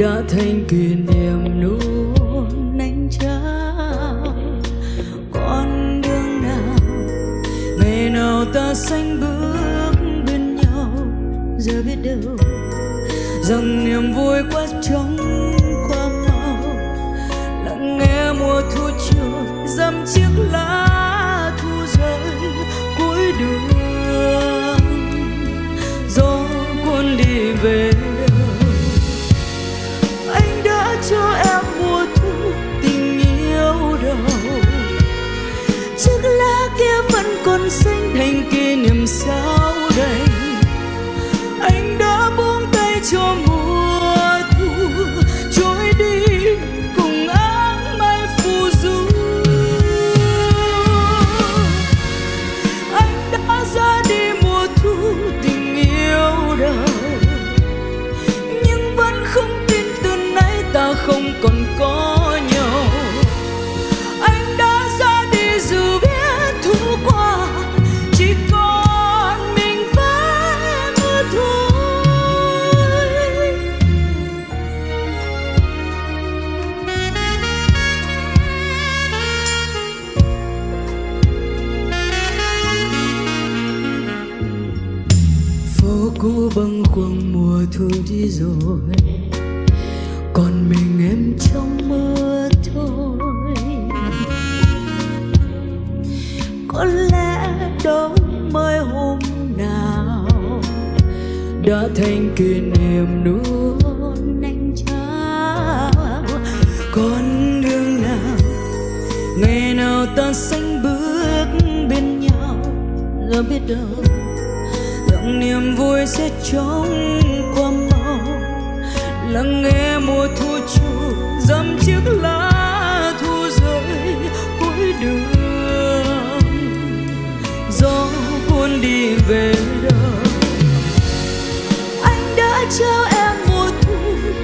đã thành kỷ niệm luôn anh trao. Con đường nào ngày nào ta sánh bước bên nhau, giờ biết đâu rằng niềm vui quá trống quá mau. Lặng nghe mùa thu chiều dăm chiếc lá thu rơi cuối đường, gió cuốn đi về đâu. Anh đã cho em mùa thu tình yêu đầu, chiếc lá kia vẫn còn xanh thành kỷ niệm sao đây. Anh đã buông tay cho mùa thu trôi đi cùng áng mây phù du. Anh đã ra đi mùa thu tình yêu đời, nhưng vẫn không tin từ nay ta không còn có nhau. Anh đã ra đi dù biết thu qua chỉ có cũ bâng khuâng mùa thu đi rồi, còn mình em trong mưa thôi. Có lẽ đó mới hôm nào đã thành kỷ niệm luôn anh trao. Con đường nào ngày nào ta sánh bước bên nhau, giờ biết đâu niềm vui sẽ trống qua mau. Lắng nghe mùa thu chiều dăm chiếc lá thu rơi cuối đường, gió cuốn đi về đâu. Anh đã trao em mùa thu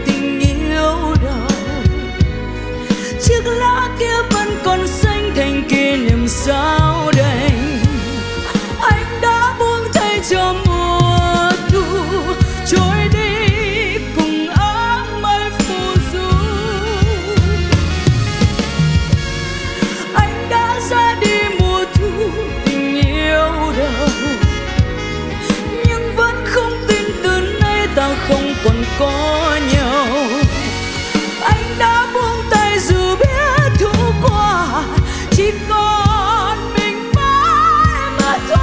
tình yêu đời, chiếc lá kia vẫn còn xanh thành kỷ niệm sao đây. Anh đã buông tay cho mùa thu trôi đi cùng áng mây phù du. Anh đã ra đi mùa thu tình yêu đời, nhưng vẫn không tin từ nay ta không còn có nhau. Anh đã buông tay dù biết thu qua chỉ còn mình mãi mà thôi.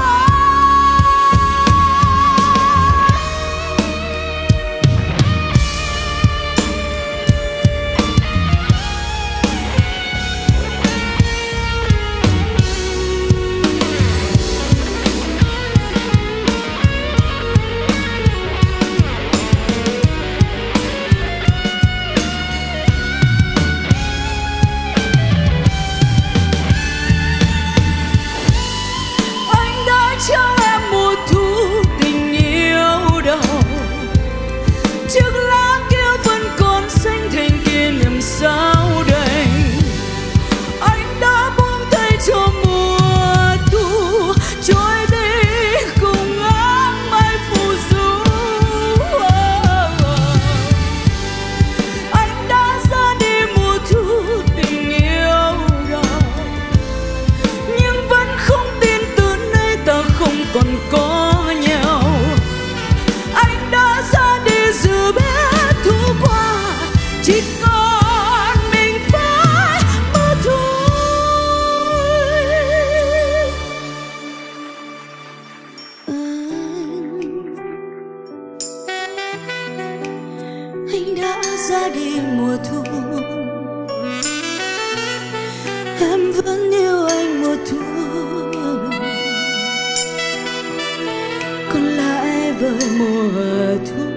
Mùa thu